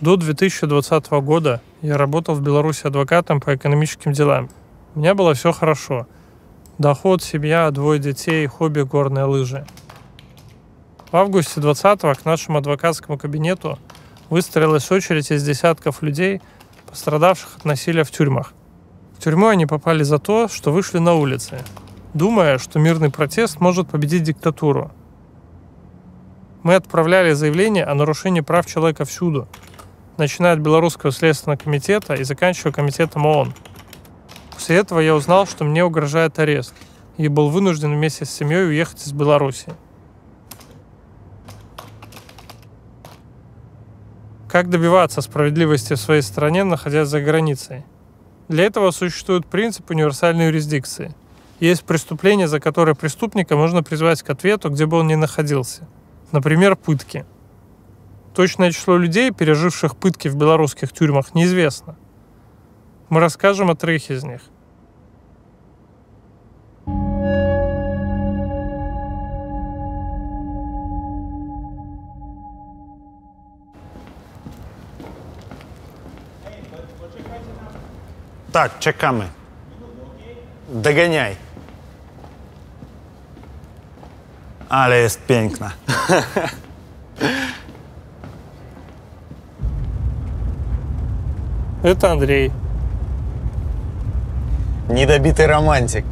До 2020 года я работал в Беларуси адвокатом по экономическим делам. У меня было все хорошо. Доход, семья, двое детей, хобби, горные лыжи. В августе 2020-го к нашему адвокатскому кабинету выстроилась очередь из десятков людей, пострадавших от насилия в тюрьмах. В тюрьму они попали за то, что вышли на улицы, думая, что мирный протест может победить диктатуру. Мы отправляли заявление о нарушении прав человека всюду, начиная от Белорусского следственного комитета и заканчивая комитетом ООН. После этого я узнал, что мне угрожает арест, и был вынужден вместе с семьей уехать из Беларуси. Как добиваться справедливости в своей стране, находясь за границей? Для этого существует принцип универсальной юрисдикции. Есть преступления, за которые преступника можно призвать к ответу, где бы он ни находился. Например, пытки. Точное число людей, переживших пытки в белорусских тюрьмах, неизвестно. Мы расскажем о трех из них. Так, чекаем. Догоняй. Але есть пенькна. Это Андрей. Недобитый романтик.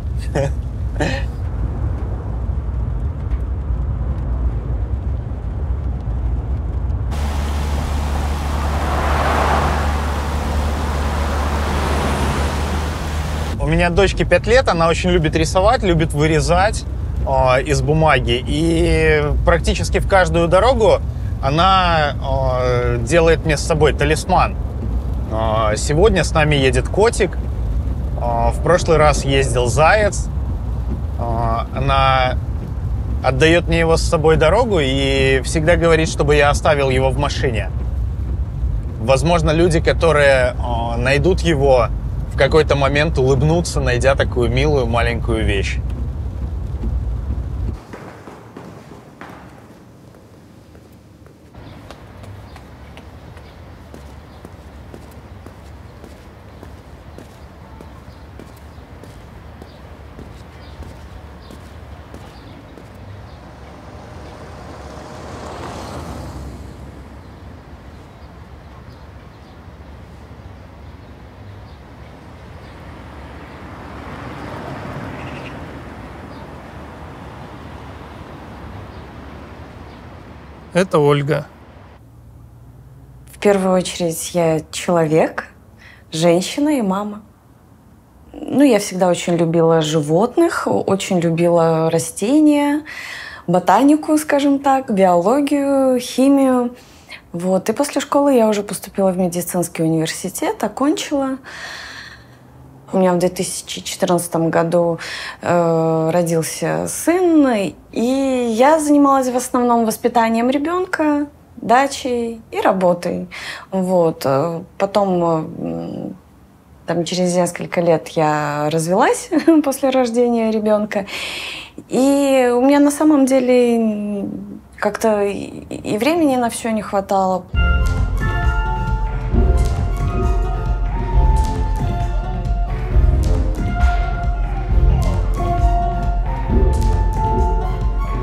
У меня дочке 5 лет, она очень любит рисовать, любит вырезать из бумаги. И практически в каждую дорогу она делает мне с собой талисман. Сегодня с нами едет котик. В прошлый раз ездил заяц, она отдает мне его с собой дорогу и всегда говорит, чтобы я оставил его в машине. Возможно, люди, которые найдут его, в какой-то момент улыбнутся, найдя такую милую маленькую вещь. Это Ольга. В первую очередь я человек, женщина и мама. Ну, я всегда очень любила животных, очень любила растения, ботанику, скажем так, биологию, химию. Вот. И после школы я уже поступила в медицинский университет, окончила. У меня в 2014 году родился сын, и я занималась в основном воспитанием ребенка, дачей и работой. Вот. Потом, там, через несколько лет я развелась после рождения ребенка, и у меня на самом деле как-то и времени на все не хватало.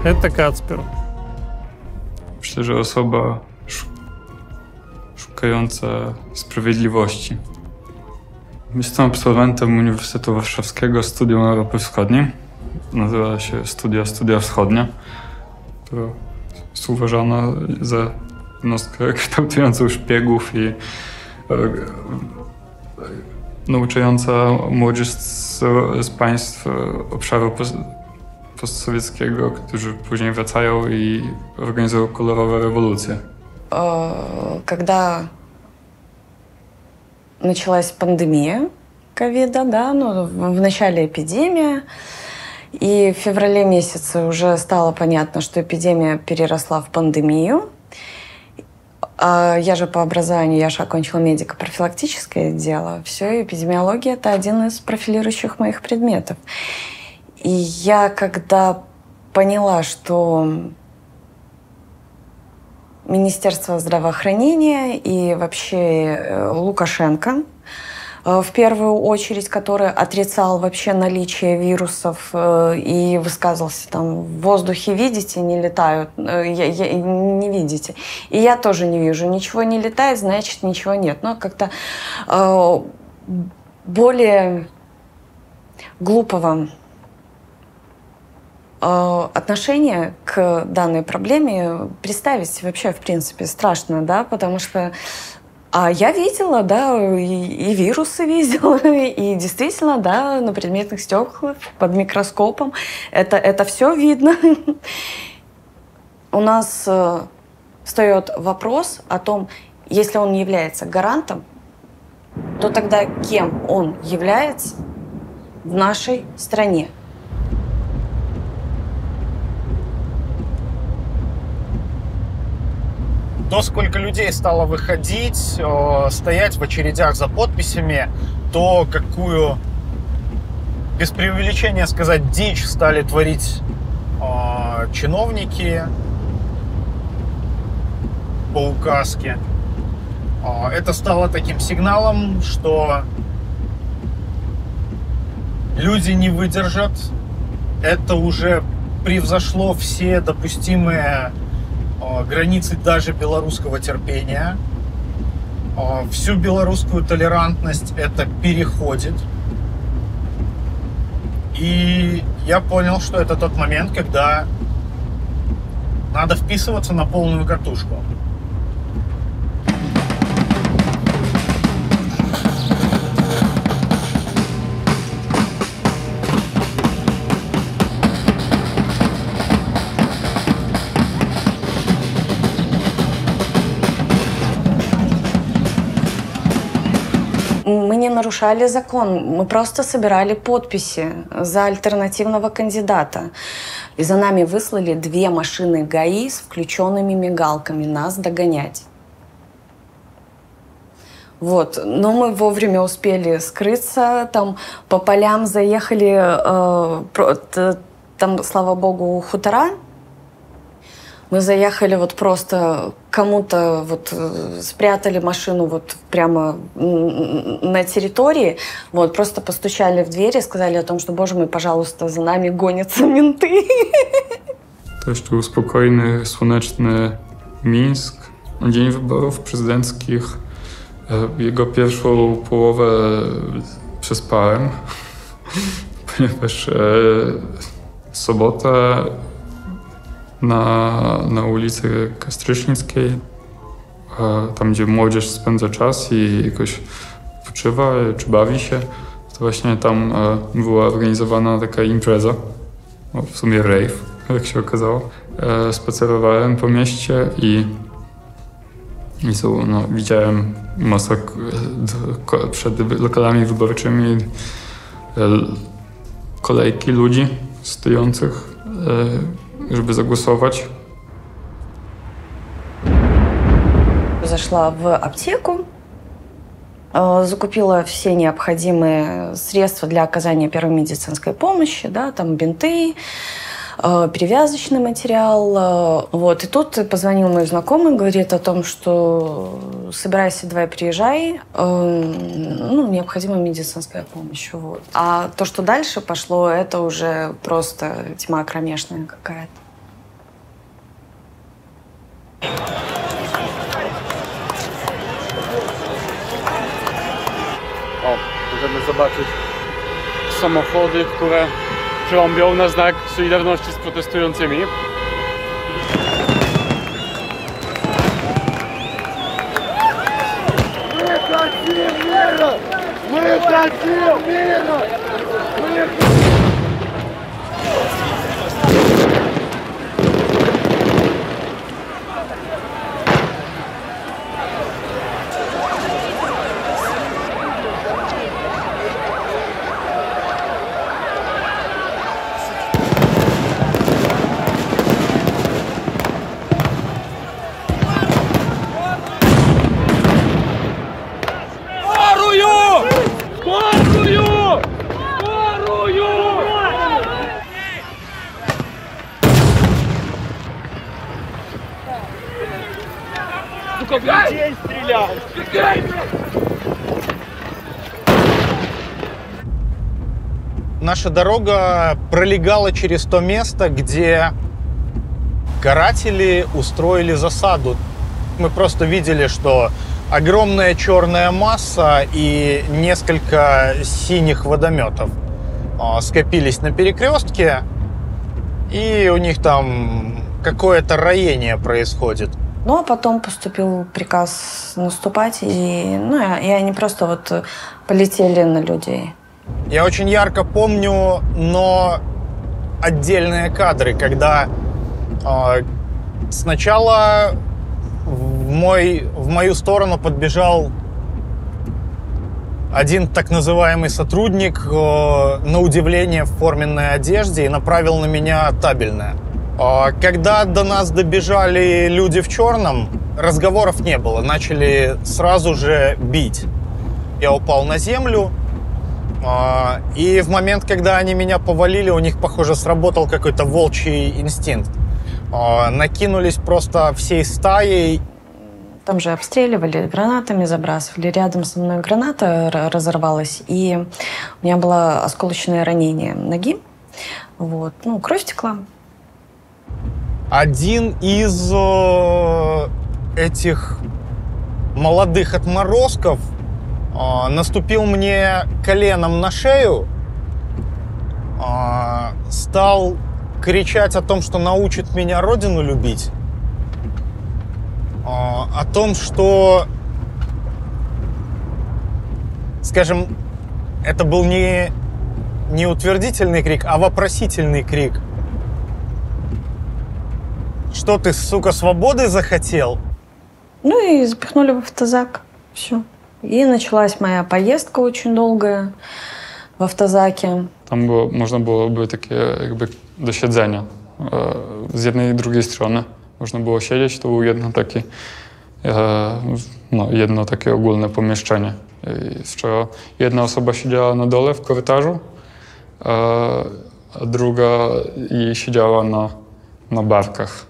Это Kacper. Myślę, że osoba szukająca sprawiedliwości. Jestem absolwentem Uniwersytetu Warszawskiego Studium Europy Wschodniej. Nazywa się Studia Wschodnie, która jest uważana za jednostkę kształtującą szpiegów i nauczająca młodzież z państw obszaru постсоветского, которые позже возвращаются и организовали колоровую революцию. Когда началась пандемия ковида, да, ну, в начале эпидемия, и в феврале месяце уже стало понятно, что эпидемия переросла в пандемию. Я же по образованию, я же окончила медико-профилактическое дело. Все, эпидемиология — это один из профилирующих моих предметов. И я когда поняла, что Министерство здравоохранения и вообще Лукашенко, в первую очередь, который отрицал вообще наличие вирусов и высказывался там: в воздухе видите, не летают, не видите. И я тоже не вижу, ничего не летает, значит ничего нет. Но как-то более глупого отношение к данной проблеме представить вообще, в принципе, страшно, да, потому что я видела, да, и вирусы видела, и действительно, да, на предметных стеклах, под микроскопом, это все видно. У нас встает вопрос о том, если он является гарантом, то тогда кем он является в нашей стране? То, сколько людей стало выходить, стоять в очередях за подписями, то какую, без преувеличения сказать, дичь стали творить чиновники по указке, это стало таким сигналом, что люди не выдержат. Это уже превзошло все допустимые границы даже белорусского терпения. Всю белорусскую толерантность это переходит. И я понял, что это тот момент, когда надо вписываться на полную катушку. Нарушали закон. Мы просто собирали подписи за альтернативного кандидата. И за нами выслали 2 машины ГАИ с включенными мигалками нас догонять. Вот. Но мы вовремя успели скрыться, там по полям заехали, там, слава богу, хутора. Мы заехали вот просто кому-то, вот спрятали машину вот прямо на территории, вот просто постучали в двери, сказали о том, что, боже мой, пожалуйста, за нами гонятся менты. То, что спокойный, słoneczny Минск, день выборов президентских, его первую половину przespałem, ponieważ sobota na ulicy Kastrzycznickiej, tam gdzie młodzież spędza czas i jakoś odpoczywa czy bawi się, to właśnie tam była organizowana taka impreza, w sumie rave, jak się okazało. Spacerowałem po mieście i widziałem masę przed lokalami wyborczymi, kolejki ludzi stojących, żeby zagłosować. Зашла в аптеку, закупила все необходимые средства для оказания первой медицинской помощи, да, там бинты, перевязочный материал. Вот. И тут позвонил мой знакомый, говорит о том, что собирайся, давай приезжай, ну, необходима медицинская помощь. Вот. А то, что дальше пошло, это уже просто тьма кромешная какая-то. Możemy zobaczyć samochody, które przyłąbią na znak solidarności z protestującymi. Сука, в людей стрелял! Наша дорога пролегала через то место, где каратели устроили засаду. Мы просто видели, что огромная черная масса и несколько синих водометов скопились на перекрестке, и у них там какое-то роение происходит. Ну, а потом поступил приказ наступать, и, и они просто вот полетели на людей. Я очень ярко помню, но отдельные кадры, когда сначала в мою сторону подбежал один так называемый сотрудник, на удивление в форменной одежде, и направил на меня табельное. Когда до нас добежали люди в черном, разговоров не было, начали сразу же бить. Я упал на землю. И в момент, когда они меня повалили, у них, похоже, сработал какой-то волчий инстинкт. Накинулись просто всей стаей. Там же обстреливали, гранатами забрасывали. Рядом со мной граната разорвалась, и у меня было осколочное ранение ноги. Вот. Ну, кровь текла. Один из этих молодых отморозков наступил мне коленом на шею, стал кричать о том, что научит меня родину любить, о том, что, скажем, это был не утвердительный крик, а вопросительный крик. Что ты, сука, свободы захотел? Ну и запихнули в автозак, все. И началась моя поездка очень долгая в автозаке. Там было, можно было бы таке якби досядження з однієї і другої сторони. Можна було сидіти, що уєдно таке, ну, єдно таке огульне поміщення. І що одна особа сиділа на доле в коритажу, а друга їй сиділа на барках.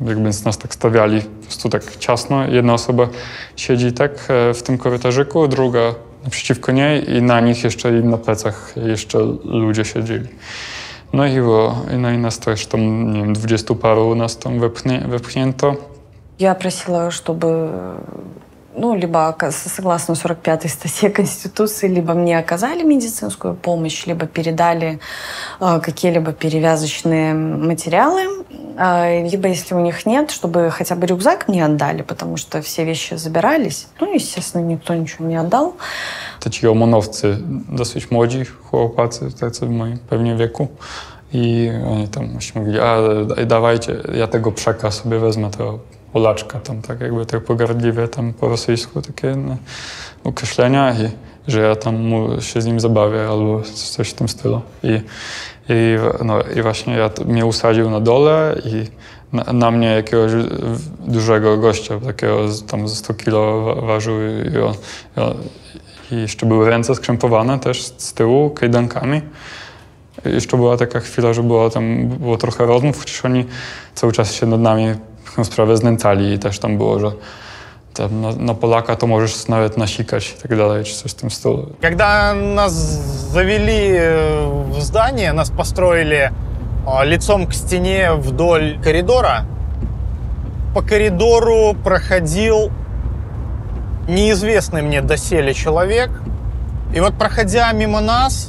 Jakby nas tak stawiali po prostu tak ciasno. Jedna osoba siedzi tak w tym korytarzyku, druga naprzeciwko niej i na nich jeszcze i na plecach jeszcze ludzie siedzieli. No i było, no i nas też tam, nie wiem, 20 paru nas tam wepchnięto. Ja prosiłam, żeby, ну, либо согласно 45-й статье Конституции, либо мне оказали медицинскую помощь, либо передали какие-либо перевязочные материалы, либо, если у них нет, чтобы хотя бы рюкзак мне отдали, потому что все вещи забирались. Ну, естественно, никто ничего не отдал. Такие ОМОНовцы, dosyć młodzi chłopacy, tacy w moim pewnie wieku. I oni tam mówili, a dawajcie, ja tego przeka sobie wezmę, to Polaczka, tam tak jakby tak pogardliwe tam po rosyjsku takie określenia i że ja tam się z nim zabawię albo coś w tym stylu. I właśnie mnie usadził na dole i na mnie jakiegoś dużego gościa, takiego tam ze 100 kilo ważył i jeszcze były ręce skrzępowane też z tyłu kajdankami. Jeszcze była taka chwila, że było trochę rozmów, chociaż oni cały czas się nad nami tą sprawę znęcali i też tam było, że tam na Polaka to możesz nawet nasikać i tak dalej, czy coś w tym stylu. Kiedy nas zaweli w zdanie, nas postроили лицом к стене вдоль коридора. По коридору проходил неизвестный мне доселе человек. И вот, проходя мимо нас,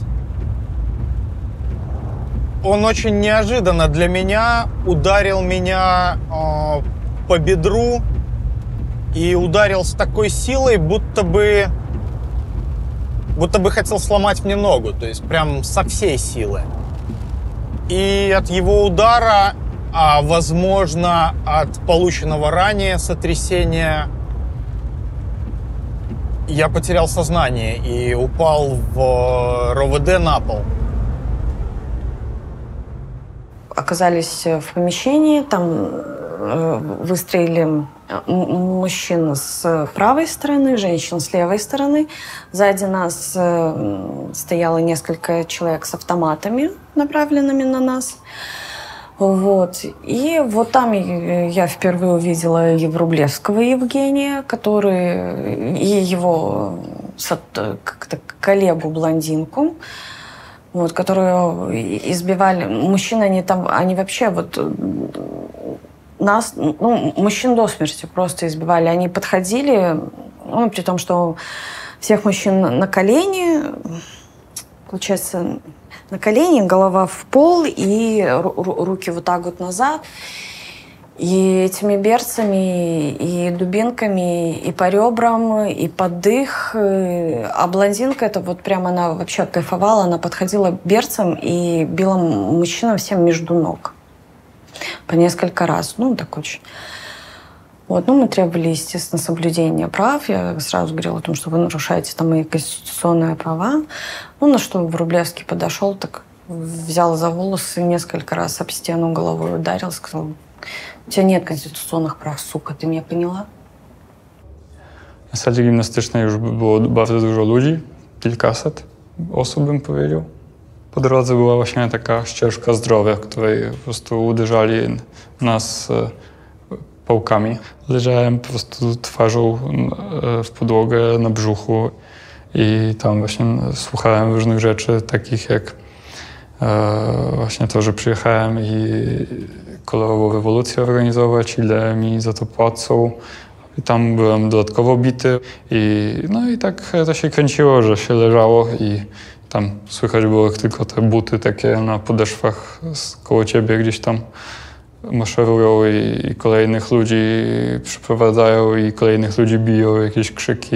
он очень неожиданно для меня ударил меня по бедру и ударил с такой силой, будто бы хотел сломать мне ногу, то есть прям со всей силы. И от его удара, а возможно от полученного ранее сотрясения, я потерял сознание и упал в РОВД на пол. Оказались в помещении, там выстрелили мужчин с правой стороны, женщин с левой стороны. Сзади нас стояло несколько человек с автоматами, направленными на нас. Вот. И вот там я впервые увидела Евроблевского Евгения, который и его как-то коллегу-блондинку, вот, которую избивали. Мужчин они там, они вообще вот нас, ну, мужчин до смерти просто избивали. Они подходили, ну, при том, что всех мужчин на колени, получается, на колени, голова в пол и руки вот так вот назад. И этими берцами, и дубинками, и по ребрам, и под дых. А блондинка, это вот прям она вообще кайфовала, она подходила берцем и била мужчинам всем между ног. По несколько раз. Ну, так очень. Вот. Ну, мы требовали, естественно, соблюдения прав. Я сразу говорила о том, что вы нарушаете там мои конституционные права. Ну, на что Врублевский подошел, так взял за волосы, несколько раз об стену головой ударил, сказал: у тебя нет конституционных прав, сука, ты меня поняла? На сали гимнастичной уже было bardzo dużo ludzi, kilkaset osób, bym powiedział. Po drodze była właśnie taka ścieżka zdrowia, w której po prostu uderzali nas pałkami. Leżałem po prostu twarzą w podłogę, na brzuchu i tam właśnie słuchałem różnych rzeczy, takich jak właśnie to, że przyjechałem i kolorową rewolucję organizować, ile mi za to płacą. I tam byłem dodatkowo bity. I, no i tak to się kręciło, że się leżało i tam słychać było tylko te buty takie na podeszwach koło ciebie gdzieś tam maszerują i kolejnych ludzi przyprowadzają i kolejnych ludzi biją, jakieś krzyki.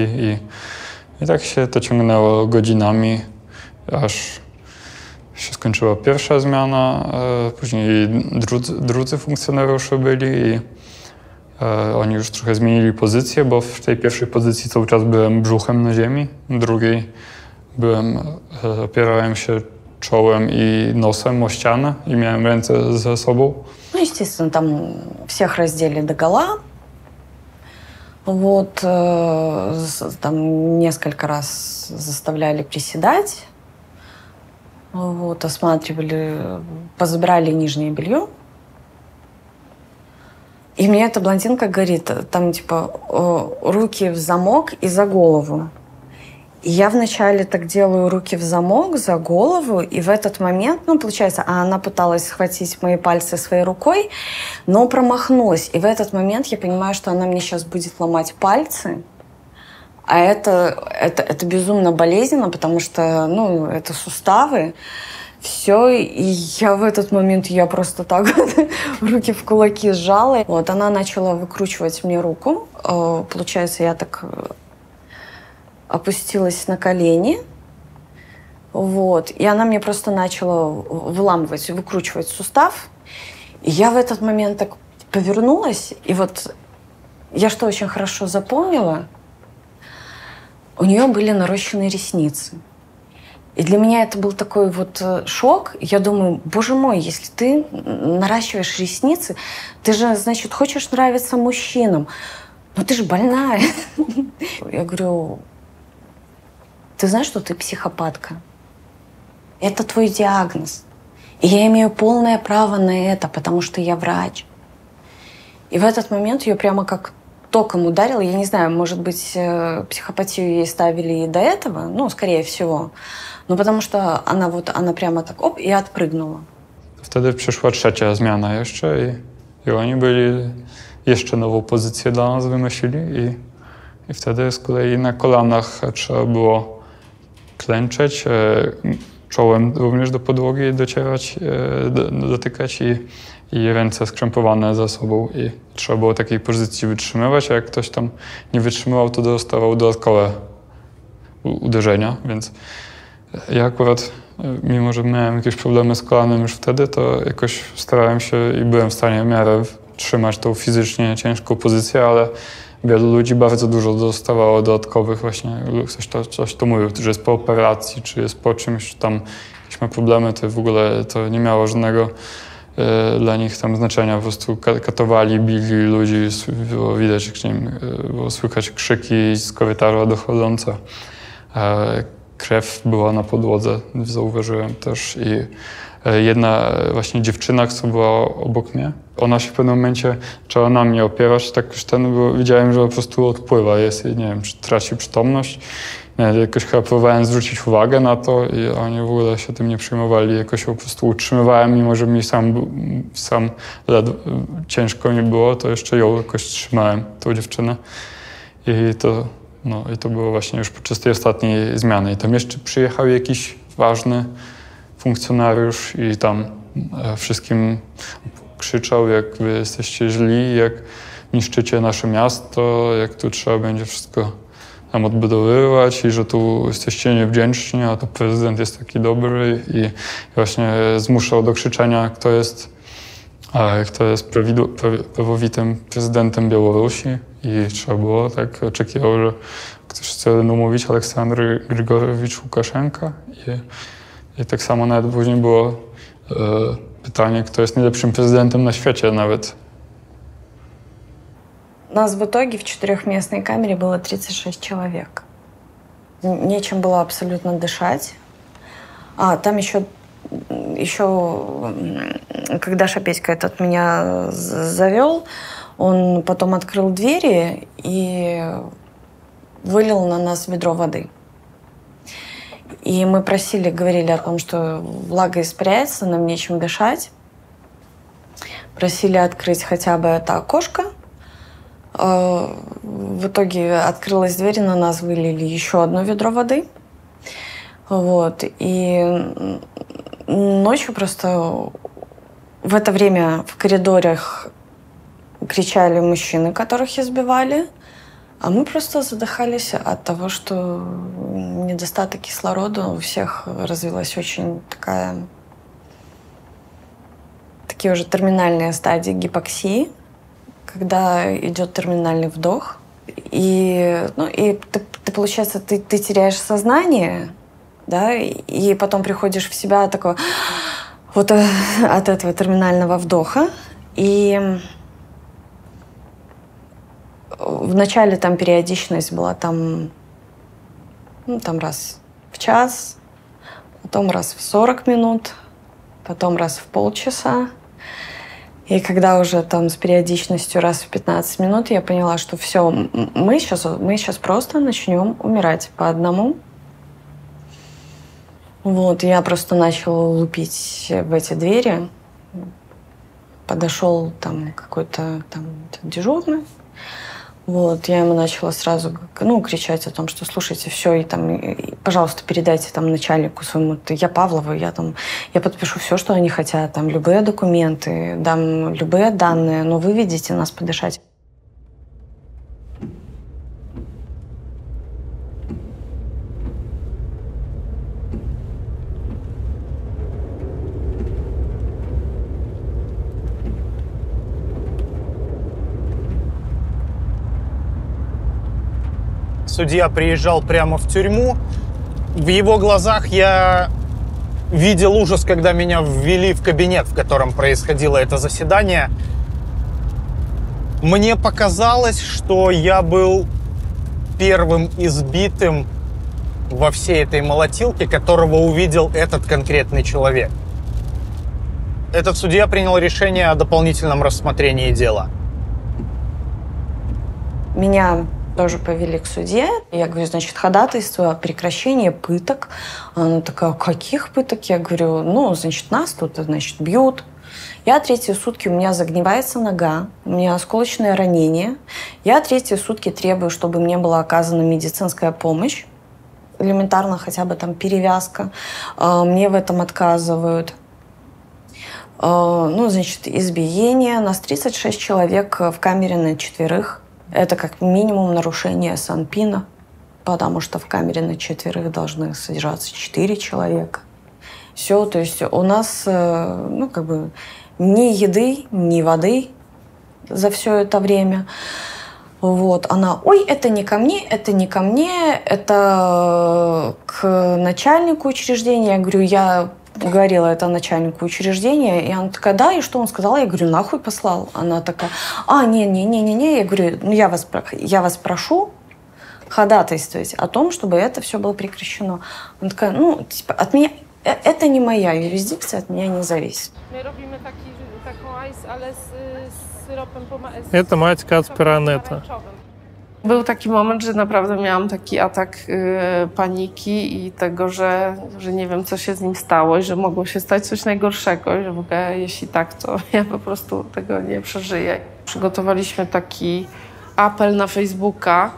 I tak się to ciągnęło godzinami, aż się skończyła pierwsza zmiana, później drudzy funkcjonariusze byli i oni już trochę zmienili pozycję, bo w tej pierwszej pozycji cały czas byłem brzuchem na ziemi, w drugiej byłem, opierałem się czołem i nosem o ścianę i miałem ręce ze sobą. No i oczywiście tam всех rozdzieli do gola. Вот, там несколько раз заставляли приседать. Вот, осматривали, позабирали нижнее белье. И мне эта блондинка говорит, там типа руки в замок и за голову. И я вначале так делаю руки в замок, за голову, и в этот момент, ну, получается, она пыталась схватить мои пальцы своей рукой, но промахнулась. И в этот момент я понимаю, что она мне сейчас будет ломать пальцы. А это безумно болезненно, потому что, ну, это суставы, все. И я в этот момент, я просто так руки в кулаки сжала. Вот, она начала выкручивать мне руку. Получается, я так опустилась на колени. Вот. И она мне просто начала выламывать, выкручивать сустав. И я в этот момент так повернулась. И вот я что очень хорошо запомнила, у нее были нарощенные ресницы. И для меня это был такой вот шок. Я думаю, боже мой, если ты наращиваешь ресницы, ты же, значит, хочешь нравиться мужчинам. Но ты же больная. Я говорю, ты знаешь, что ты психопатка? Это твой диагноз. И я имею полное право на это, потому что я врач. И в этот момент ее прямо как током ударила. Я не знаю, может быть, психопатию ей ставили и до этого, ну, скорее всего. Но потому что она вот, она прямо так, оп, и отпрыгнула. Wtedy przyszła trzecia zmiana jeszcze i oni byli, jeszcze nową pozycję dla nas wymyślili i wtedy z kolei na kolanach trzeba było klęczeć, czołem również do podłogi docierać, dotykać i ręce skrzępowane za sobą i trzeba było takiej pozycji wytrzymywać, a jak ktoś tam nie wytrzymywał, to dostawał dodatkowe uderzenia, więc ja akurat, mimo że miałem jakieś problemy z kolanem już wtedy, to jakoś starałem się i byłem w stanie w miarę trzymać tą fizycznie ciężką pozycję, ale wielu ludzi bardzo dużo dostawało dodatkowych właśnie, ktoś to mówił, że jest po operacji, czy jest po czymś tam, jakieś ma problemy, to w ogóle to nie miało żadnego dla nich tam znaczenia, po prostu katowali, bili ludzi, było widać, nie wiem, było słychać krzyki z korytarza dochodzące. Krew była na podłodze, zauważyłem też i jedna właśnie dziewczyna, która była obok mnie, ona się w pewnym momencie zaczęła na mnie opierać, tak już bo widziałem, że po prostu odpływa, jest, nie wiem, traci przytomność. Jakoś chyba próbowałem zwrócić uwagę na to i oni w ogóle się tym nie przejmowali. Jakoś po prostu utrzymywałem, mimo że mi sam ciężko mi było, to jeszcze ją jakoś trzymałem, tą dziewczynę. I to było właśnie już podczas tej ostatniej zmiany. I tam jeszcze przyjechał jakiś ważny funkcjonariusz i tam wszystkim krzyczał, jak wy jesteście źli, jak niszczycie nasze miasto, jak tu trzeba będzie wszystko tam odbudowywać i że tu jesteście niewdzięczni, a to prezydent jest taki dobry i właśnie zmuszał do krzyczenia, kto jest prawowitym prezydentem Białorusi i trzeba było, tak oczekiwał, że ktoś chce umówić Aleksandr Grigorowicz Łukaszenka i tak samo nawet później było pytanie, kto jest najlepszym prezydentem na świecie nawet. Нас в итоге в четырехместной камере было 36 человек. Нечем было абсолютно дышать. А там еще когда Шапетько этот меня завел, он потом открыл двери и вылил на нас ведро воды. И мы просили, говорили о том, что влага испаряется, нам нечем дышать. Просили открыть хотя бы это окошко. В итоге открылась дверь, на нас вылили еще одно ведро воды. Вот. И ночью просто в это время в коридорах кричали мужчины, которых избивали, а мы просто задыхались от того, что недостаток кислорода, у всех развилась очень такие уже терминальные стадии гипоксии, когда идет терминальный вдох, и ты получается, ты теряешь сознание, да, и потом приходишь в себя такого, вот от этого терминального вдоха, и вначале там периодичность была там раз в час, потом раз в 40 минут, потом раз в полчаса. И когда уже там с периодичностью раз в 15 минут я поняла, что все, мы сейчас просто начнем умирать по одному. Вот, я просто начала лупить в эти двери. Подошел там какой-то там дежурный. Вот, я ему начала сразу, кричать о том, что слушайте, все, и пожалуйста, передайте там начальнику своему, я Павлову, я подпишу все, что они хотят, там любые документы, дам любые данные, но выведите нас подышать. Судья приезжал прямо в тюрьму. В его глазах я видел ужас, когда меня ввели в кабинет, в котором происходило это заседание. Мне показалось, что я был первым избитым во всей этой молотилке, которого увидел этот конкретный человек. Этот судья принял решение о дополнительном рассмотрении дела. Меня тоже повели к суде. Я говорю, значит, ходатайство о прекращении пыток. Она такая, каких пыток? Я говорю, значит, нас тут, значит, бьют. Я третьи сутки, у меня загнивается нога, у меня осколочное ранение. Я третьи сутки требую, чтобы мне была оказана медицинская помощь. Элементарно хотя бы там перевязка. Мне в этом отказывают. Значит, избиение. Нас 36 человек в камере на 4. Это как минимум нарушение санпина, потому что в камере на 4 должны содержаться 4 человека. Все, то есть у нас, ни еды, ни воды за все это время. Вот, она, ой, это не ко мне, это к начальнику учреждения. Я говорю, я говорила это начальнику учреждения, и она такая, да, и что он сказал? Я говорю, нахуй послал. Она такая, не-не-не-не-не. Я говорю, я вас прошу ходатайствовать о том, чтобы это все было прекращено. Она такая, от меня Это не моя юрисдикция, от меня не зависит. Это мать Kacpera Aneta. Był taki moment, że naprawdę miałam taki atak paniki i tego, że nie wiem, co się z nim stało i że mogło się stać coś najgorszego i że w ogóle jeśli tak, to ja po prostu tego nie przeżyję. Przygotowaliśmy taki apel na Facebooka,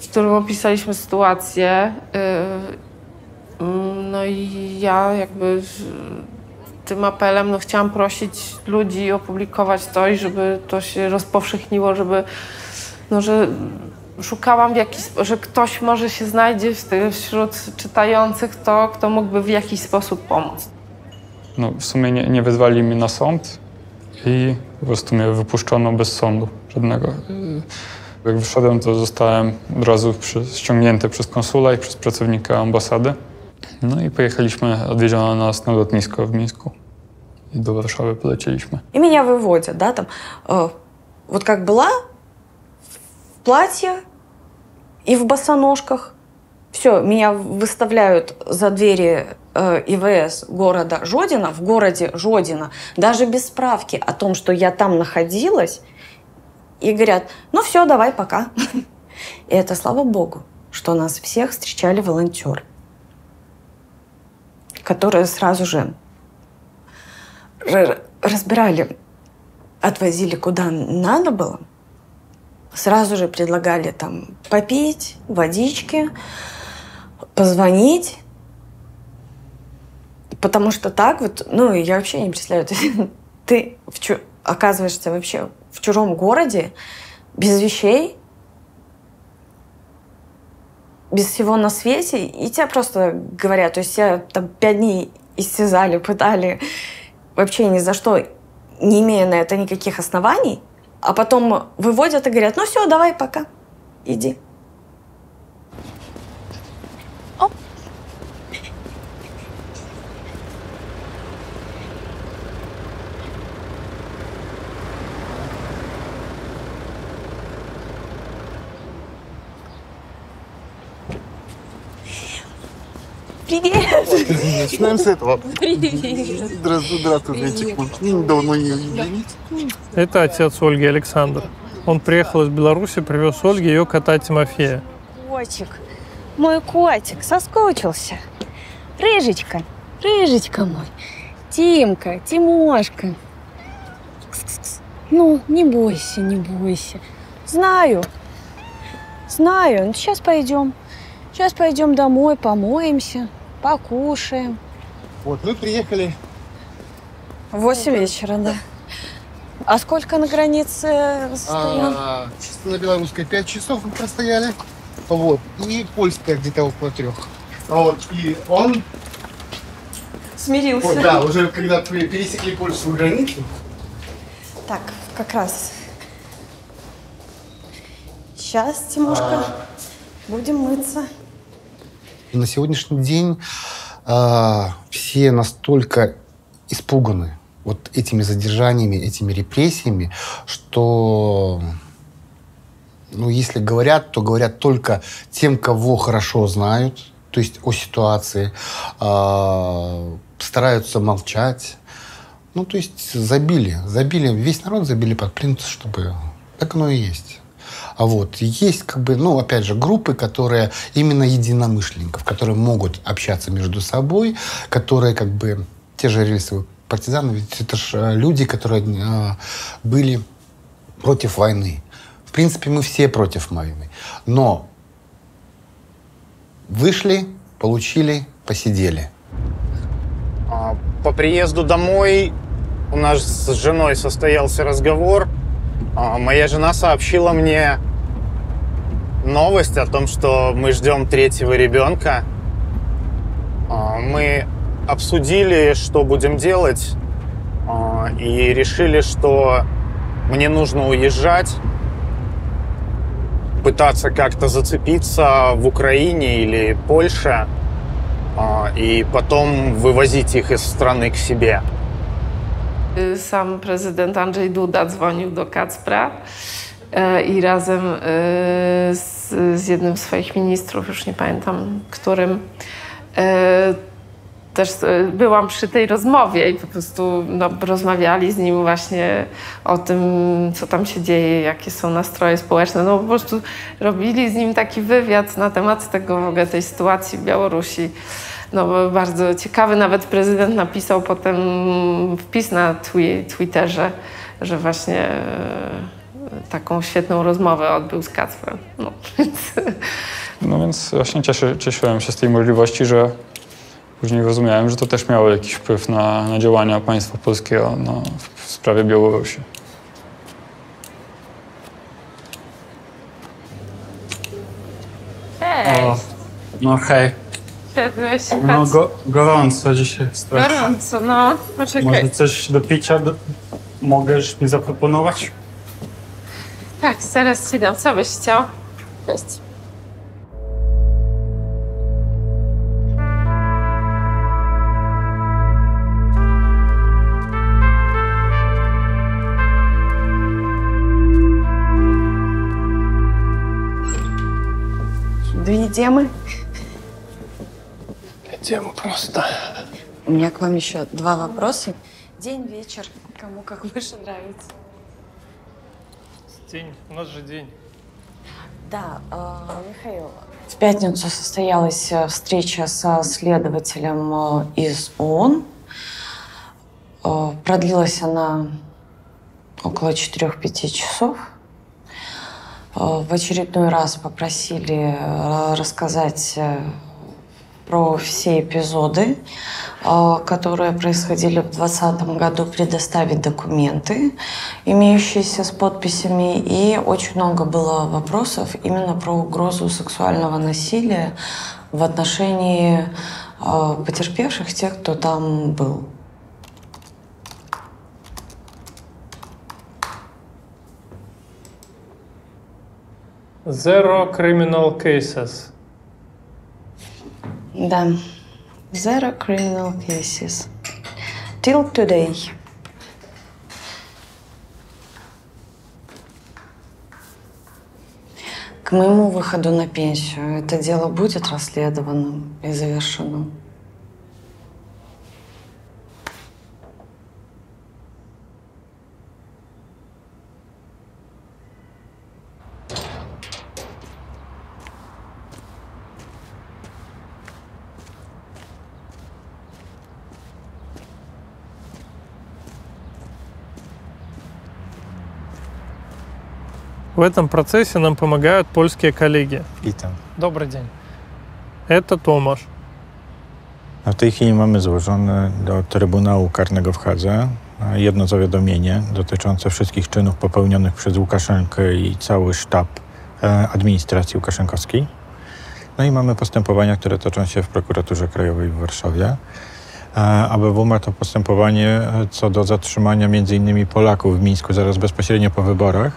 w którym opisaliśmy sytuację. No i ja jakby tym apelem chciałam prosić ludzi opublikować to i żeby to się rozpowszechniło, żeby że szukałam, że ktoś może się znajdzie wśród czytających to, kto mógłby w jakiś sposób pomóc. No, w sumie nie wezwali mnie na sąd i po prostu mnie wypuszczono bez sądu żadnego. Jak wyszedłem, to zostałem od razu ściągnięty przez konsula i przez pracownika ambasady. No i pojechaliśmy, odwiedziono nas na lotnisko w Mińsku i do Warszawy polecieliśmy. I mnie wywodzą, да, tam, вот как была, платье и в босоножках. Все, меня выставляют за двери ИВС города Жодино, в городе Жодино, даже без справки о том, что я там находилась, и говорят, ну все, давай, пока. И это слава богу, что нас всех встречали волонтеры, которые сразу же разбирали, отвозили куда надо было. Сразу же предлагали там попить, водички, позвонить. Потому что так вот, ну, я вообще не представляю. Ты оказываешься вообще в чужом городе, без вещей, без всего на свете, и тебя просто говорят, то есть тебя там 5 дней истязали, пытали, вообще ни за что, не имея на это никаких оснований. А потом выводят и говорят, ну все, давай, пока, иди. Оп. Привет! Начинаем с этого. Привет! Здравствуйте. Давно не виделись. Это отец Ольги, Александр. Он приехал из Беларуси, привез Ольге ее кота Тимофея. Котик. Мой котик соскучился. Рыжечка. Рыжечка мой. Тимка, Тимошка. Кс-кс-кс. Ну, не бойся, не бойся. Знаю. Знаю. Ну, сейчас пойдем. Сейчас пойдем домой, помоемся, покушаем. Вот, мы приехали. 8 вечера, да. А сколько на границе стоял? Чисто на белорусской 5 часов мы простояли. Вот. И польская где-то около 3. Вот. И он смирился. Вот, да, уже когда пересекли польскую границу. Так, как раз. Сейчас, Тимошка, будем мыться. На сегодняшний день все настолько испуганы вот этими задержаниями, этими репрессиями, что, ну, если говорят, то говорят только тем, кого хорошо знают, то есть о ситуации, стараются молчать. Ну, то есть забили, весь народ забили под плинтус, чтобы... Так оно и есть. А вот есть, как бы, ну, опять же, группы, которые именно единомышленников, которые могут общаться между собой, которые, как бы, те же рельсовые партизаны, ведь это же люди, которые были против войны. В принципе, мы все против войны. Но вышли, получили, посидели. По приезду домой у нас с женой состоялся разговор. Моя жена сообщила мне новость о том, что мы ждем 3-го ребенка. Мы обсудили, что будем делать, и решили, что мне нужно уезжать, пытаться как-то зацепиться в Украине или Польше, и потом вывозить их из страны к себе. Sam prezydent Andrzej Duda dzwonił do Kacpera i razem z jednym z swoich ministrów, już nie pamiętam którym, też byłam przy tej rozmowie i po prostu no, rozmawiali z nim właśnie o tym, co tam się dzieje, jakie są nastroje społeczne. No po prostu robili z nim taki wywiad na temat tego, w ogóle tej sytuacji w Białorusi. No bardzo ciekawy, nawet prezydent napisał potem wpis na Twitterze, że właśnie taką świetną rozmowę odbył z Kacprem. No, więc właśnie cieszyłem się z tej możliwości, że później rozumiałem, że to też miało jakiś wpływ na działania państwa polskiego w sprawie Białorusi. Hej! O, no hej. No gorąco dzisiaj strasznie. Gorąco, no. Poczekaj. Może coś do picia możesz mi zaproponować? Tak, zaraz ci dam. Co byś chciał? Cześć. Идем. Идем просто. У меня к вам еще два вопроса. День, вечер. Кому как больше нравится. День. У нас же день. Да, Михаил. В пятницу состоялась встреча со следователем из ООН. Продлилась она около 4-5 часов. В очередной раз попросили рассказать про все эпизоды, которые происходили в 2020 году, предоставить документы, имеющиеся с подписями. И очень много было вопросов именно про угрозу сексуального насилия в отношении потерпевших, тех, кто там был. Zero criminal cases. Да. Zero criminal cases. Till today. К моему выходу на пенсию это дело будет расследованным и завершенным. В этом процессе нам помогают польские коллеги. Witam. Добрый день. Это Томаш. W tej chwili mamy złożone do Trybunału Karnego w Hadze jedno zawiadomienie dotyczące wszystkich czynów popełnionych przez Łukaszenkę i cały sztab administracji łukaszenkowskiej. No i mamy postępowania, które toczą się w Prokuraturze Krajowej w Warszawie. ABW ma to postępowanie co do zatrzymania m.in. Polaków w Mińsku zaraz bezpośrednio po wyborach.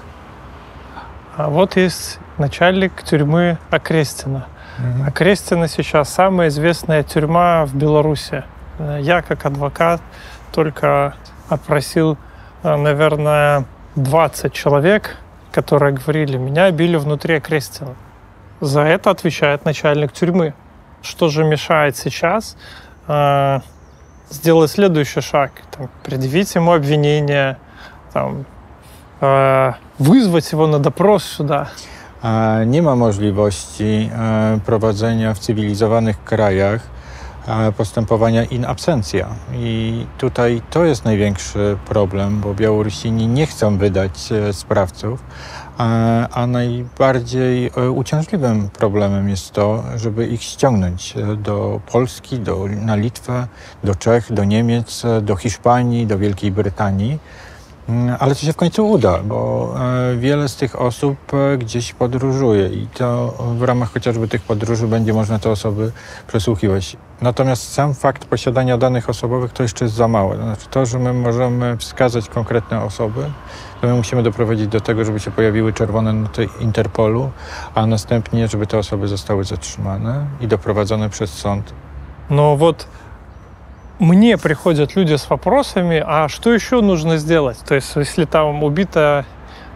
А вот есть начальник тюрьмы Окрестина. Окрестина сейчас самая известная тюрьма в Беларуси. Я, как адвокат, только опросил, наверное, 20 человек, которые говорили, меня били внутри Окрестина. За это отвечает начальник тюрьмы. Что же мешает сейчас сделать следующий шаг? Там, предъявить ему обвинение, там, wyzwać go na doпрос сюда. Nie ma możliwości prowadzenia w cywilizowanych krajach postępowania in absentia. I tutaj to jest największy problem, bo Białorusini nie chcą wydać sprawców, a najbardziej uciążliwym problemem jest to, żeby ich ściągnąć do Polski, na Litwę, do Czech, do Niemiec, do Hiszpanii, do Wielkiej Brytanii. Ale to się w końcu uda, bo wiele z tych osób gdzieś podróżuje i to w ramach chociażby tych podróży będzie można te osoby przesłuchiwać. Natomiast sam fakt posiadania danych osobowych to jeszcze jest za małe. To znaczy to, że my możemy wskazać konkretne osoby, to my musimy doprowadzić do tego, żeby się pojawiły czerwone noty Interpolu, a następnie, żeby te osoby zostały zatrzymane i doprowadzone przez sąd. No вот. Мне приходят люди с вопросами, а что еще нужно сделать? То есть, если там убита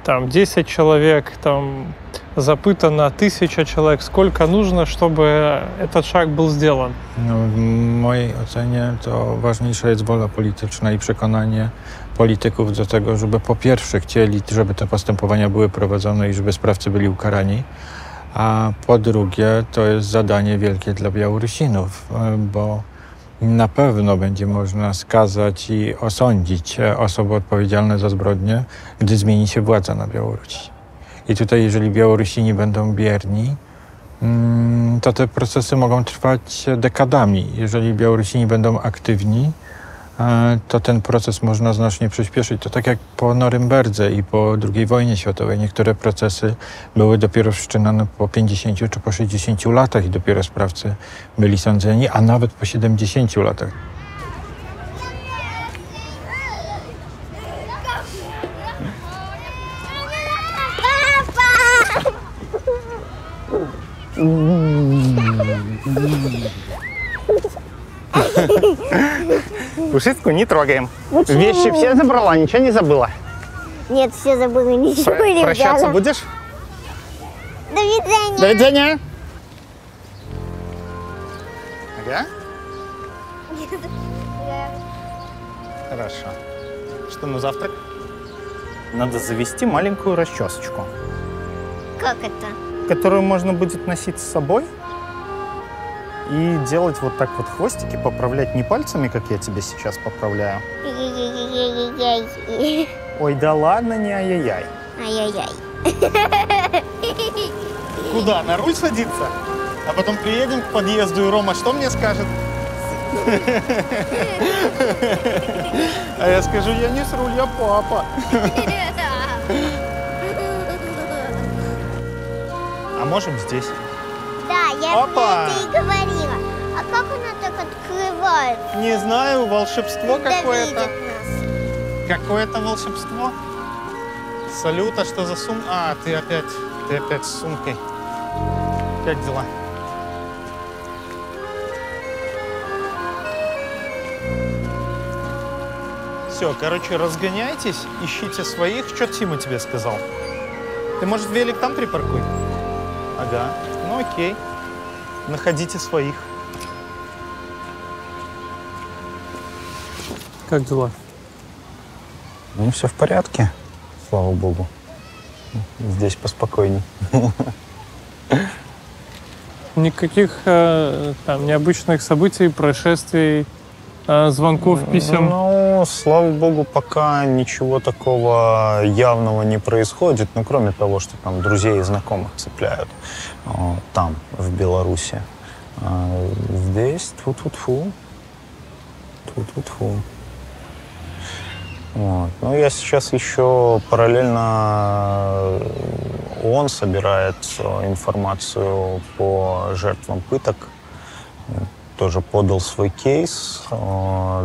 там 10 человек, там запытано 1000 человек, сколько нужно, чтобы этот шаг был сделан? No, w mojej ocenie to ważniejsza jest wola polityczna i przekonanie polityków do tego, żeby po pierwsze chcieli, żeby te postępowania były prowadzone i żeby sprawcy byli ukarani, a po drugie to jest zadanie wielkie dla Białorusinów, bo na pewno będzie można skazać i osądzić osoby odpowiedzialne za zbrodnie, gdy zmieni się władza na Białorusi. I tutaj, jeżeli Białorusini będą bierni, to te procesy mogą trwać dekadami. Jeżeli Białorusini będą aktywni, to ten proces można znacznie przyspieszyć. To tak jak po Norymberdze i po II wojnie światowej. Niektóre procesy były dopiero wszczynane po 50 czy po 60 latach i dopiero sprawcy byli sądzeni, a nawet po 70 latach. Пушистку не трогаем. Почему? Вещи все забрала, ничего не забыла? Нет, все забыла, ничего не забыла. Прощаться будешь? До видания. До видания. Ага. Хорошо. Что на завтрак? Надо завести маленькую расчесочку. Как это? Которую можно будет носить с собой и делать вот так вот хвостики, поправлять не пальцами, как я тебе сейчас поправляю. Ой, да ладно, не ай-яй-яй. Ай-яй-яй. Куда? На руль садиться? А потом приедем к подъезду, и Рома что мне скажет? А я скажу, я не с руль, я папа. А можем здесь? Да, я про это и говорила. А как она так открывается? Не знаю, волшебство какое-то. Какое-то волшебство? Салют, а что за сумка? А, ты опять с сумкой. Как дела? Все, короче, разгоняйтесь, ищите своих. Что Тима тебе сказал? Ты, может, велик там припаркуй? Ага. Ну, окей. Находите своих. Как дела? Ну, все в порядке. Слава богу. Здесь поспокойней. Никаких там необычных событий, происшествий, звонков, писем? Ну, слава богу, пока ничего такого явного не происходит, ну, кроме того, что там друзей и знакомых цепляют там, в Беларуси. А здесь тьфу-тьфу-тьфу. Тьфу-тьфу-тьфу. Вот. Ну, я сейчас еще параллельно ООН собирает информацию по жертвам пыток. Тоже подал свой кейс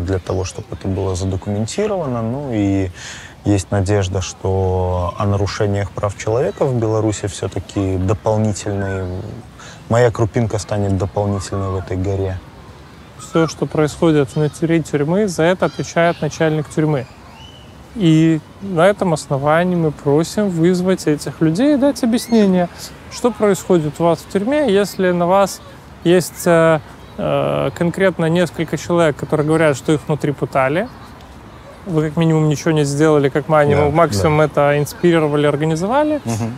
для того, чтобы это было задокументировано. Ну и есть надежда, что о нарушениях прав человека в Беларуси все-таки дополнительный... Моя крупинка станет дополнительной в этой горе. Все, что происходит внутри тюрьмы, за это отвечает начальник тюрьмы. И на этом основании мы просим вызвать этих людей и дать объяснение, что происходит у вас в тюрьме, если на вас есть... конкретно несколько человек, которые говорят, что их внутри пытали. Вы как минимум ничего не сделали, как минимум, да, максимум да. Это инспирировали, организовали. Угу.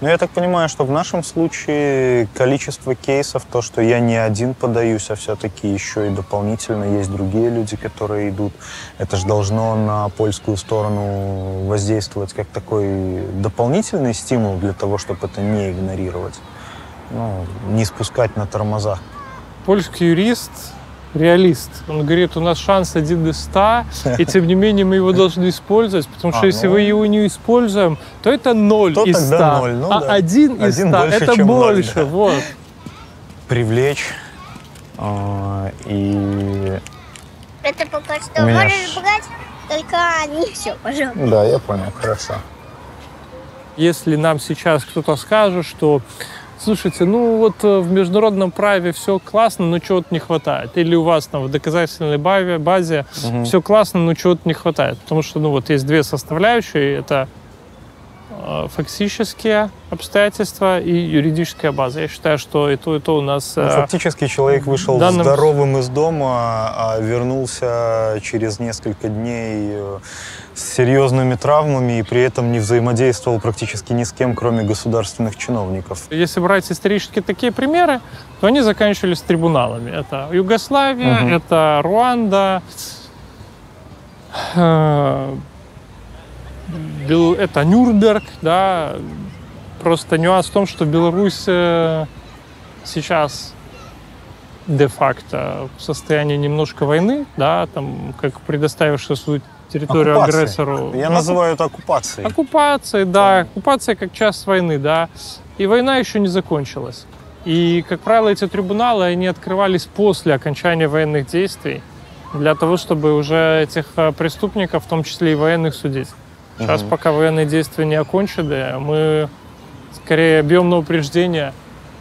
Ну, я так понимаю, что в нашем случае количество кейсов, то, что я не один подаюсь, а все-таки еще и дополнительно есть другие люди, которые идут. Это же должно на польскую сторону воздействовать как такой дополнительный стимул для того, чтобы это не игнорировать, ну, не спускать на тормозах. Польский юрист, реалист. Он говорит, у нас шанс 1 из 100, и тем не менее мы его должны использовать, потому что если мы его не используем, то это 0 из 100. 0, ну, а да. 1 из 100 больше, это больше. 0, да. Вот. Привлечь. И... Это пока что можешь брать, только не все, пожалуйста. Да, я понял, хорошо. Если нам сейчас кто-то скажет, что... Слушайте, ну вот в международном праве все классно, но чего-то не хватает. Или у вас там в доказательной базе все классно, но чего-то не хватает. Потому что, ну вот, есть две составляющие. Это фактические обстоятельства и юридическая база. Я считаю, что и то у нас... Ну, фактически человек вышел здоровым из дома, а вернулся через несколько дней с серьезными травмами и при этом не взаимодействовал практически ни с кем, кроме государственных чиновников. Если брать исторически такие примеры, то они заканчивались трибуналами. Это Югославия, это Руанда, это Нюрнберг, да. Просто нюанс в том, что Беларусь сейчас де-факто в состоянии немножко войны, да, там, как предоставившая свою территорию оккупации. Агрессору. Я называю это оккупацией. Оккупацией, да, оккупация как часть войны, да. И война еще не закончилась. И, как правило, эти трибуналы, они открывались после окончания военных действий для того, чтобы уже этих преступников, в том числе и военных, судить. Сейчас, пока военные действия не окончены, мы скорее бьем на упреждение,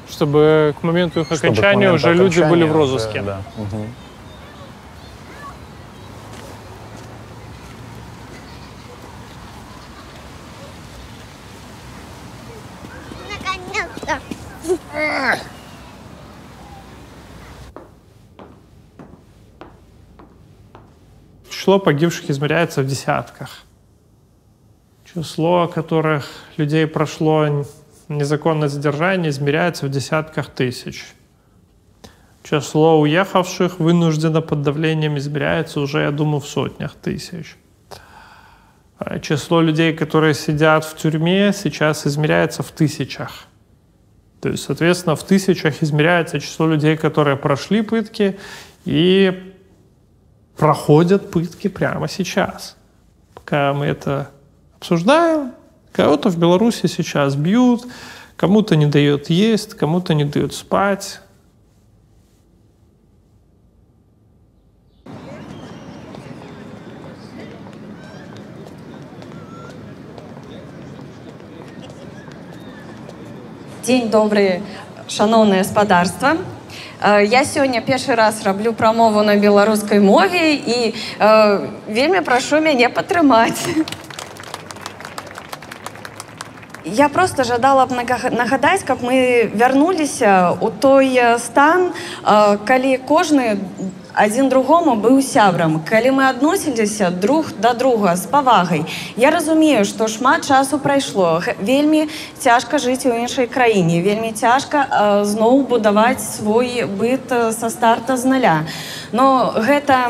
чтобы к моменту их окончания уже люди были в розыске. Да. Наконец-то! Число погибших измеряется в десятках. Число, которых людей прошло незаконное задержание, измеряется в десятках тысяч. Число уехавших вынужденно под давлением измеряется уже, я думаю, в сотнях тысяч. Число людей, которые сидят в тюрьме, сейчас измеряется в тысячах. То есть, соответственно, в тысячах измеряется число людей, которые прошли пытки и проходят пытки прямо сейчас. Пока мы это... обсуждаем, кого-то в Беларуси сейчас бьют, кому-то не дают есть, кому-то не дают спать. День добрый, шановное господарство. Я сегодня первый раз роблю промову на белорусской мове и вельми прошу меня подтримать. Я просто жадала б нагадаць, как мы вярнуліся у той стан, калі кожны адзін другому быў сябрам, калі мы адносіліся друг да друга з павагай. Я разумею, што шмат часу прайшло, вельмі цяжка жыць у іншай краіне, вельмі цяжка зноў будаваць свой быт са старта з нуля. Но гэта...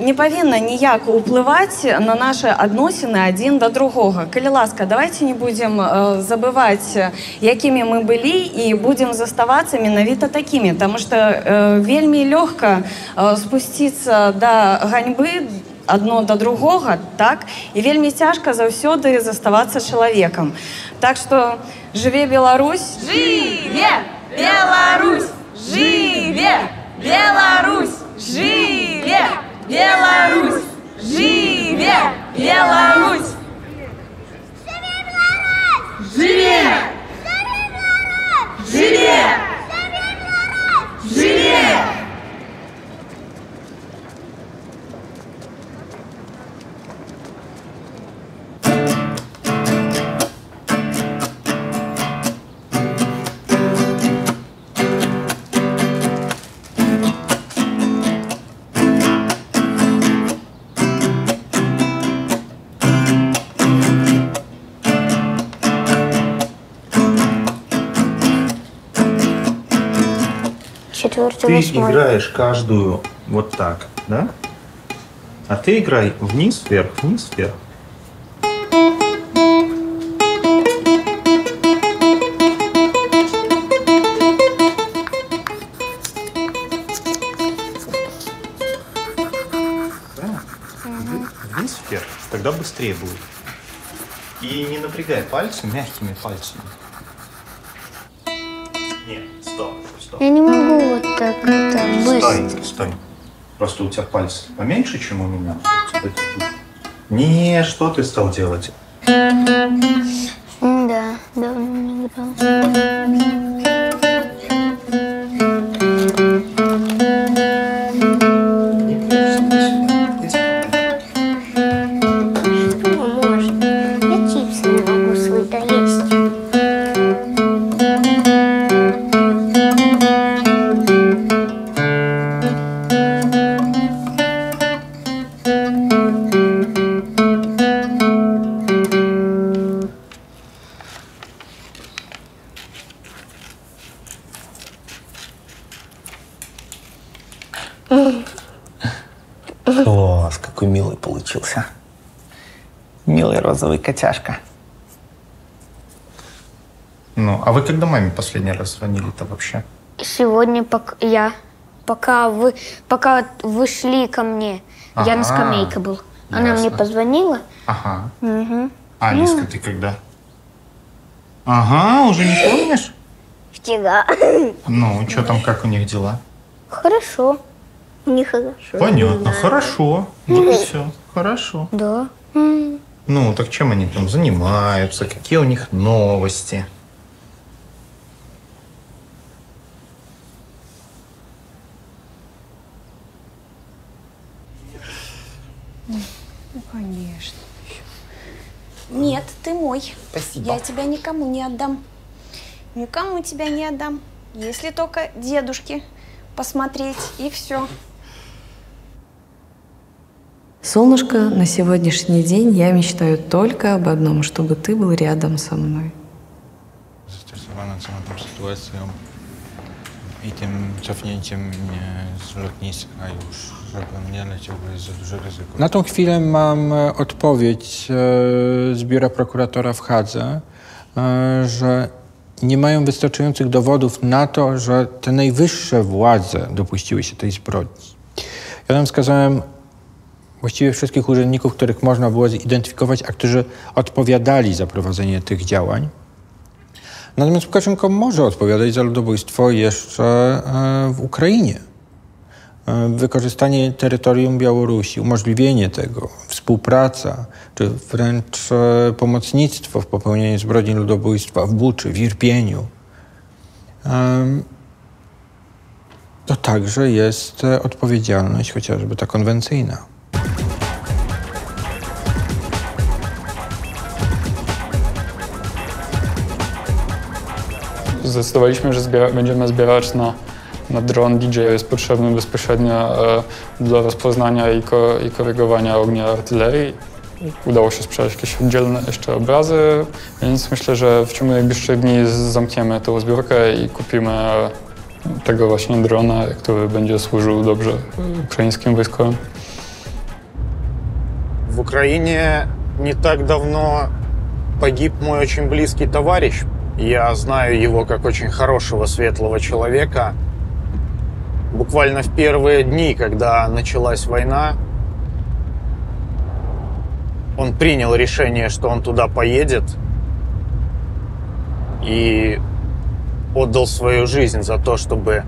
не повинна ніяк уплывать на наши отношения один до другого. Коли ласка, давайте не будем забывать, якими мы были, и будем заставаться миновито такими, потому что вельми легко спуститься до ганьбы одно до другого, так, и вельми тяжко завсёды заставаться человеком. Так что живе Беларусь! Живе Беларусь! Живе Беларусь! Живе! Беларусь! Живе! Беларусь! Живе! Беларусь! Живе! Беларусь! Живе! Живе! Ты играешь каждую вот так, да? А ты играй вниз, вверх, вниз, вверх. Да? Вниз, вверх. Тогда быстрее будет. И не напрягай пальцы, мягкими пальцами. Нет, стоп, стоп. Я не могу. Стой, стой. Просто у тебя пальцы поменьше, чем у меня. Не, что ты стал делать? Да, давно не играл. такой милый получился. Милый розовый котяшка. Ну, а вы когда маме последний раз звонили-то вообще? Сегодня пока вы шли ко мне, я на скамейке был. Она мне позвонила. А, Лизка, ты когда? Уже не помнишь? Вчера. Ну, что там, как у них дела? Хорошо. Нехорошо. Понятно, хорошо. Вот и все. Хорошо. Да. Ну, так чем они там занимаются? Какие у них новости? Ну, конечно. Нет, ты мой. Спасибо. Я тебя никому не отдам. Никому тебя не отдам. Если только дедушке посмотреть, и все. Солнышко, на сегодняшний день я мечтаю только об одном, чтобы ты был рядом со мной. Zainteresowana całą tą sytuacją i tym cofnięciem mnie z lotniska już, żebym nie leciał, bo jest za duże ryzyko. Na tą chwilę mam odpowiedź z biura prokuratora w Hadze, że nie mają wystarczających dowodów na to, że te najwyższe władze dopuściły się tej zbrodni. Ja tam wskazałem właściwie wszystkich urzędników, których można było zidentyfikować, a którzy odpowiadali za prowadzenie tych działań. Natomiast Łukaszenko może odpowiadać za ludobójstwo jeszcze w Ukrainie. Wykorzystanie terytorium Białorusi, umożliwienie tego, współpraca, czy wręcz pomocnictwo w popełnieniu zbrodni ludobójstwa w Buczy, w Irpieniu, to także jest odpowiedzialność chociażby ta konwencyjna. Zdecydowaliśmy, że będziemy zbierać na dron DJI. Jest potrzebny bezpośrednio dla rozpoznania i korygowania ognia artylerii. Udało się sprzedać jakieś oddzielne jeszcze obrazy, więc myślę, że w ciągu najbliższych dni zamkniemy tą zbiórkę i kupimy tego właśnie drona, który będzie służył dobrze ukraińskim wojskom. W Ukrainie nie tak dawno погиб mój очень близкий товарищ. Я знаю его как очень хорошего, светлого человека. Буквально в первые дни, когда началась война, он принял решение, что он туда поедет, и отдал свою жизнь за то, чтобы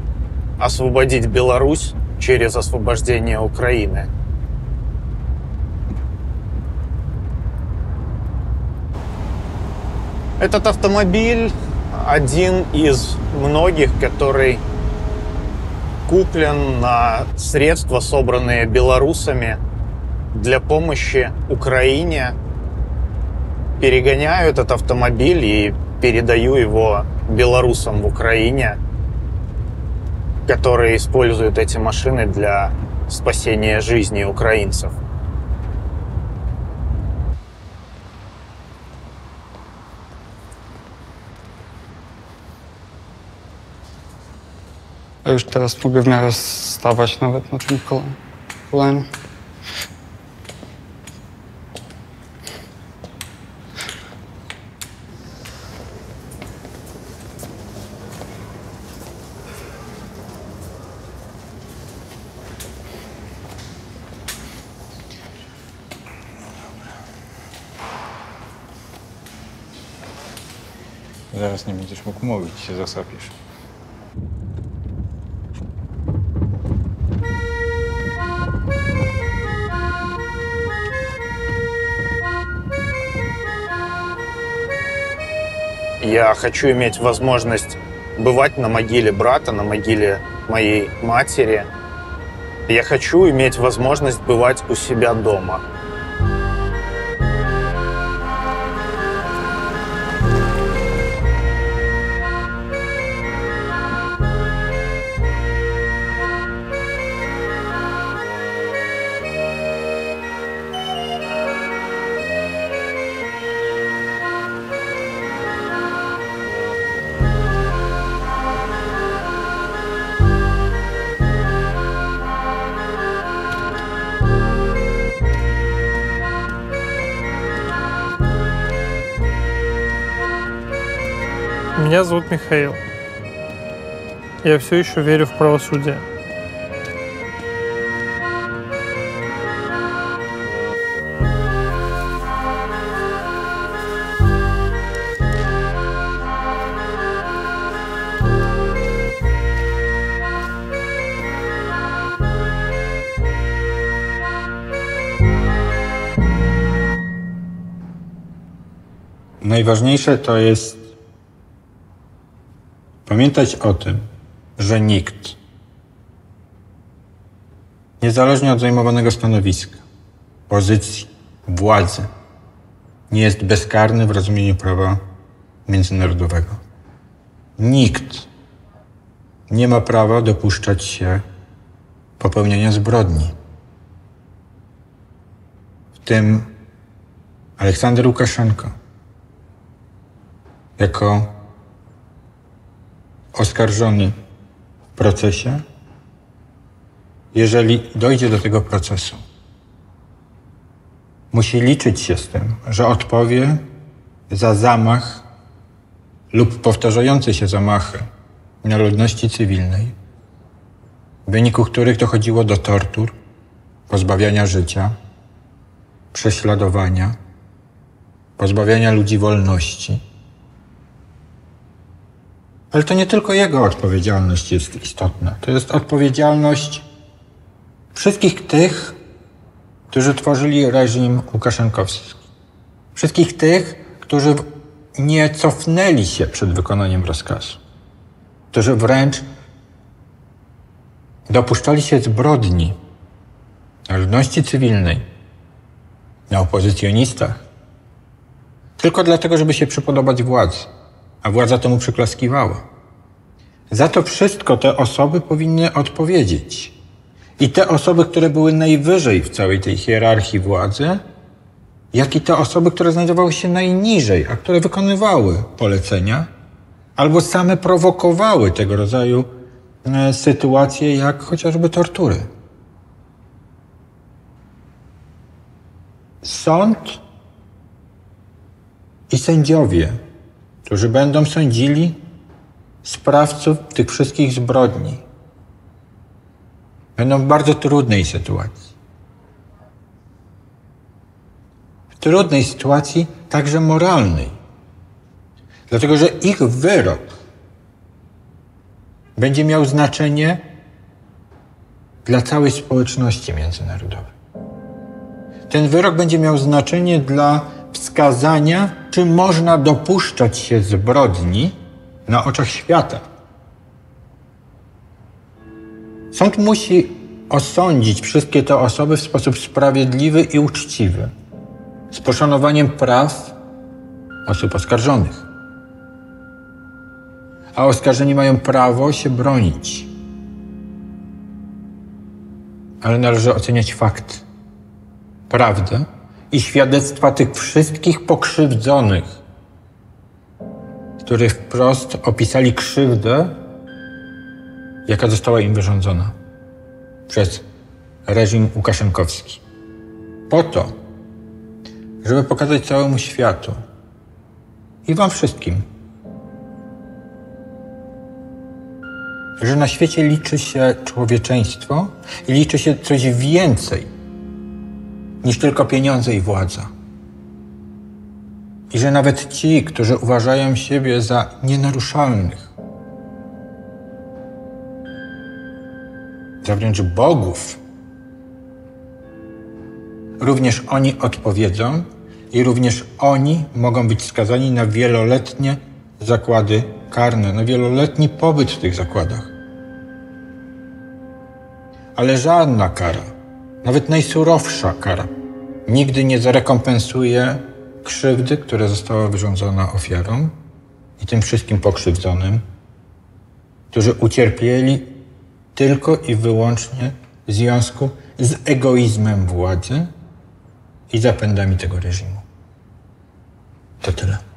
освободить Беларусь через освобождение Украины. Этот автомобиль один из многих, который куплен на средства, собранные белорусами для помощи Украине. Перегоняю этот автомобиль и передаю его белорусам в Украине, которые используют эти машины для спасения жизни украинцев. Ja już teraz mogę w miarę stawać nawet na tym kolanie. Zaraz nie będziesz mógł mówić, się zasapisz. Я хочу иметь возможность бывать на могиле брата, на могиле моей матери. Я хочу иметь возможность бывать у себя дома. Меня зовут Михаил. Я все еще верю в правосудие. Najważniejsze to jest pamiętać o tym, że nikt, niezależnie od zajmowanego stanowiska, pozycji, władzy, nie jest bezkarny w rozumieniu prawa międzynarodowego. Nikt nie ma prawa dopuszczać się popełnienia zbrodni. W tym Aleksander Łukaszenko. Jako oskarżony w procesie, jeżeli dojdzie do tego procesu, musi liczyć się z tym, że odpowie za zamach lub powtarzające się zamachy na ludności cywilnej, w wyniku których dochodziło do tortur, pozbawiania życia, prześladowania, pozbawiania ludzi wolności. Ale to nie tylko jego odpowiedzialność jest istotna. To jest odpowiedzialność wszystkich tych, którzy tworzyli reżim łukaszenkowski. Wszystkich tych, którzy nie cofnęli się przed wykonaniem rozkazu. Którzy wręcz dopuszczali się zbrodni na ludności cywilnej, na opozycjonistach, tylko dlatego, żeby się przypodobać władzy. A władza temu przyklaskiwała. Za to wszystko te osoby powinny odpowiedzieć. I te osoby, które były najwyżej w całej tej hierarchii władzy, jak i te osoby, które znajdowały się najniżej, a które wykonywały polecenia, albo same prowokowały tego rodzaju sytuacje, jak chociażby tortury. Sąd i sędziowie, którzy będą sądzili sprawców tych wszystkich zbrodni. Będą w bardzo trudnej sytuacji. W trudnej sytuacji także moralnej. Dlatego, że ich wyrok będzie miał znaczenie dla całej społeczności międzynarodowej. Ten wyrok będzie miał znaczenie dla wskazania, czy można dopuszczać się zbrodni na oczach świata. Sąd musi osądzić wszystkie te osoby w sposób sprawiedliwy i uczciwy, z poszanowaniem praw osób oskarżonych. A oskarżeni mają prawo się bronić. Ale należy oceniać fakt, prawdę, i świadectwa tych wszystkich pokrzywdzonych, którzy wprost opisali krzywdę, jaka została im wyrządzona przez reżim łukaszenkowski. Po to, żeby pokazać całemu światu i wam wszystkim, że na świecie liczy się człowieczeństwo i liczy się coś więcej niż tylko pieniądze i władza. I że nawet ci, którzy uważają siebie za nienaruszalnych, za wręcz bogów, również oni odpowiedzą i również oni mogą być skazani na wieloletnie zakłady karne, na wieloletni pobyt w tych zakładach. Ale żadna kara, nawet najsurowsza kara nigdy nie zarekompensuje krzywdy, która została wyrządzona ofiarom i tym wszystkim pokrzywdzonym, którzy ucierpieli tylko i wyłącznie w związku z egoizmem władzy i zapędami tego reżimu. To tyle.